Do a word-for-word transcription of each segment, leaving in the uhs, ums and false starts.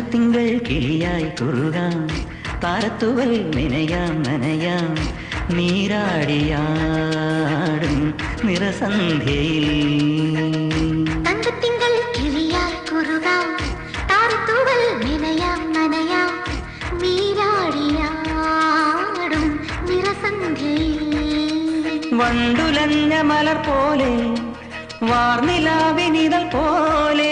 തങ്കത്തിങ്കൾ കിളിയായി കുറുകാം താരത്തുവൽ നിനയാം നനയാം നീരാടിയാടും നിറസന്ധ്യയിൽ തങ്കത്തിങ്കൾ കിളിയായി കുറുകാം താരത്തുവൽ നിനയാം നനയാം നീരാടിയാടും നിറസന്ധ്യയിൽ വണ്ടുലഞ്ഞ മലർ പോലെ വാർനിലാവിനിതൾ പോലെ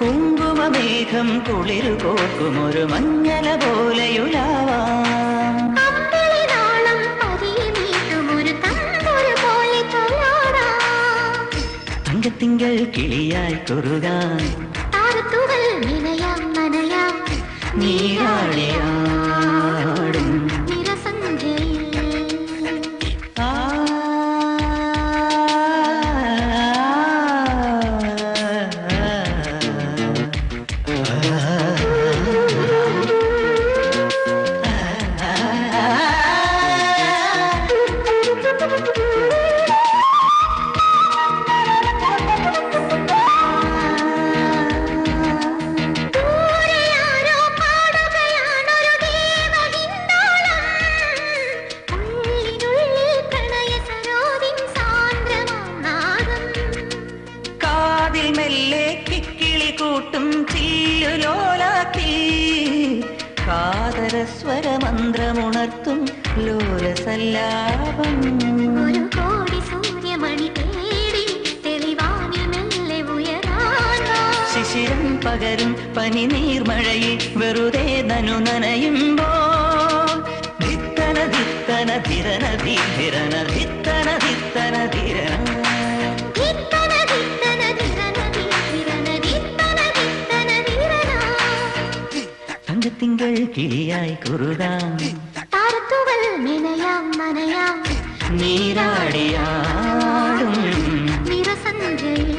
കുങ്കുമമേഘം കുളിരുകോർക്കുമൊരു മഞ്ഞല പോലെയുലാവാം തങ്കത്തിങ്കൾ കിളിയായി കുറുകാം താരത്തുവൽ നിനയാം നനയാം നീരാടിയാടും തങ്കത്തിങ്കൾ കിളിയായി കുറുകാം താരത്തുവൽ നിനയാം നനയാം നീരാടിയാടും നിറസന്ധ്യയിൽ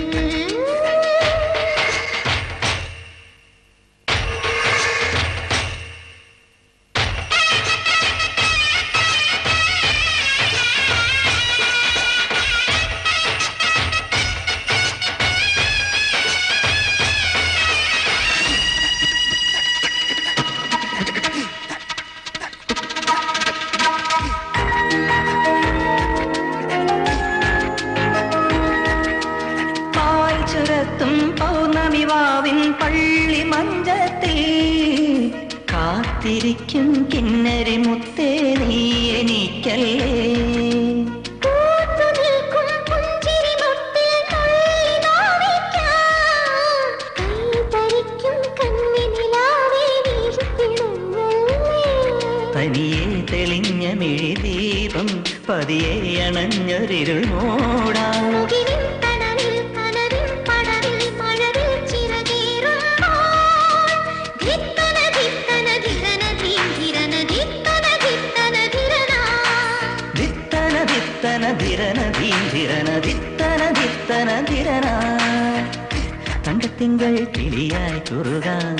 തങ്കത്തിങ്കൾ കിളിയായി കുറുകാം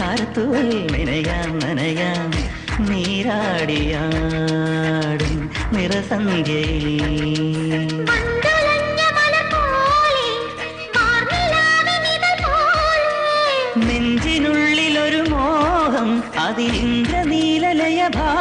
താരത്തുവൽ നിനയാം നനയാം നീരാടിയാടും നിറസന്ധ്യയിൽ നെഞ്ചിനുള്ളിലൊരു മോഹം അതിലിന്ദ്രനീലലയഭാ